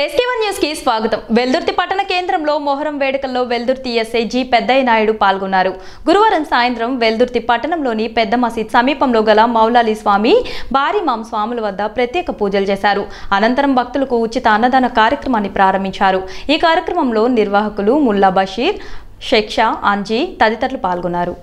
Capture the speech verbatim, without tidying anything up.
S K one News కి స్వాగతం. వెల్దుర్తి పట్టణ కేంద్రంలో మొహరం వేడుకల్లో వెల్దుర్తి S I జీ పెద్దయ్య నాయుడు పాల్గొన్నారు. గురువారం సాయంత్రం వెల్దుర్తి పట్టణంలోని పెద్ద మసీద్ సమీపంలో గల మౌలాలి స్వామి బారిమాం స్వాముల వద్ద ప్రత్యేక పూజలు చేశారు. అనంతరం భక్తులకు ఉచిత అన్నదాన కార్యక్రమాన్ని ప్రారంభించారు. ఈ కార్యక్రమంలో నిర్వాహకులు ముల్లా బషీర్, షేఖా, అంజీ తదితరులు పాల్గొన్నారు.